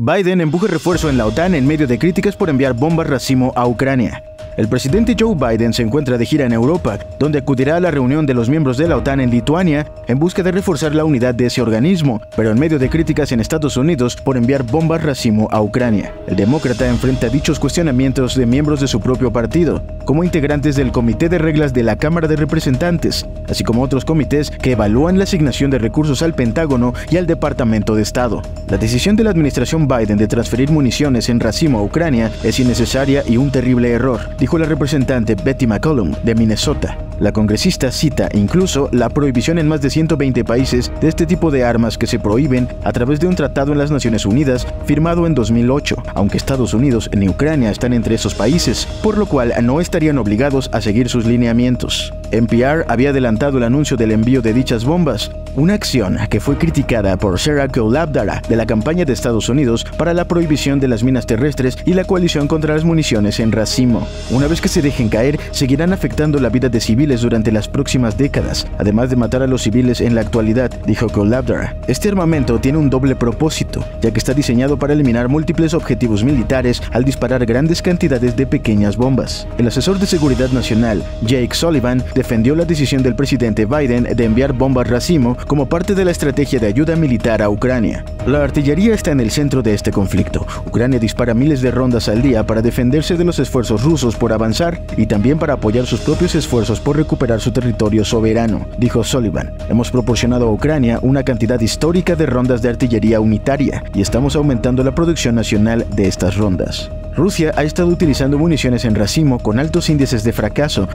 Biden empuja refuerzo en la OTAN en medio de críticas por enviar bombas racimo a Ucrania. El presidente Joe Biden se encuentra de gira en Europa, donde acudirá a la reunión de los miembros de la OTAN en Lituania en busca de reforzar la unidad de ese organismo, pero en medio de críticas en Estados Unidos por enviar bombas racimo a Ucrania. El demócrata enfrenta dichos cuestionamientos de miembros de su propio partido, como integrantes del Comité de Reglas de la Cámara de Representantes, así como otros comités que evalúan la asignación de recursos al Pentágono y al Departamento de Estado. La decisión de la administración Biden de transferir municiones en racimo a Ucrania es innecesaria y un terrible error, dijo la representante Betty McCollum de Minnesota. La congresista cita incluso la prohibición en más de 120 países de este tipo de armas que se prohíben a través de un tratado en las Naciones Unidas firmado en 2008, aunque Estados Unidos ni Ucrania están entre esos países, por lo cual no estarían obligados a seguir sus lineamientos. NPR había adelantado el anuncio del envío de dichas bombas, una acción que fue criticada por Sarah Kulabdara de la campaña de Estados Unidos para la prohibición de las minas terrestres y la coalición contra las municiones en racimo. Una vez que se dejen caer, seguirán afectando la vida de civiles durante las próximas décadas, además de matar a los civiles en la actualidad, dijo Kulabdara. Este armamento tiene un doble propósito, ya que está diseñado para eliminar múltiples objetivos militares al disparar grandes cantidades de pequeñas bombas. El asesor de Seguridad Nacional, Jake Sullivan, defendió la decisión del presidente Biden de enviar bombas racimo como parte de la estrategia de ayuda militar a Ucrania. La artillería está en el centro de este conflicto. Ucrania dispara miles de rondas al día para defenderse de los esfuerzos rusos por avanzar y también para apoyar sus propios esfuerzos por recuperar su territorio soberano, dijo Sullivan. Hemos proporcionado a Ucrania una cantidad histórica de rondas de artillería unitaria y estamos aumentando la producción nacional de estas rondas. Rusia ha estado utilizando municiones en racimo con altos índices de fracaso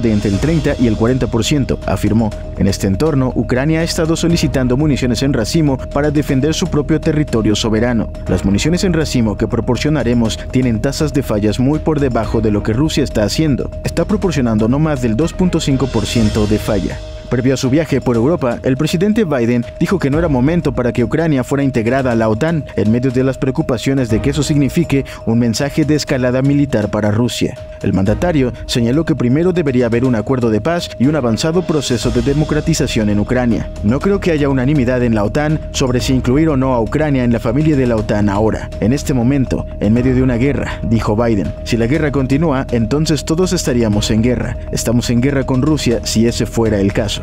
de entre el 30 y el 40%, afirmó. En este entorno, Ucrania ha estado solicitando municiones en racimo para defender su propio territorio soberano. Las municiones en racimo que proporcionaremos tienen tasas de fallas muy por debajo de lo que Rusia está haciendo. Está proporcionando no más del 2.5% de falla. Previo a su viaje por Europa, el presidente Biden dijo que no era momento para que Ucrania fuera integrada a la OTAN, en medio de las preocupaciones de que eso signifique un mensaje de escalada militar para Rusia. El mandatario señaló que primero debería haber un acuerdo de paz y un avanzado proceso de democratización en Ucrania. No creo que haya unanimidad en la OTAN sobre si incluir o no a Ucrania en la familia de la OTAN ahora, en este momento, en medio de una guerra, dijo Biden. Si la guerra continúa, entonces todos estaríamos en guerra. Estamos en guerra con Rusia si ese fuera el caso.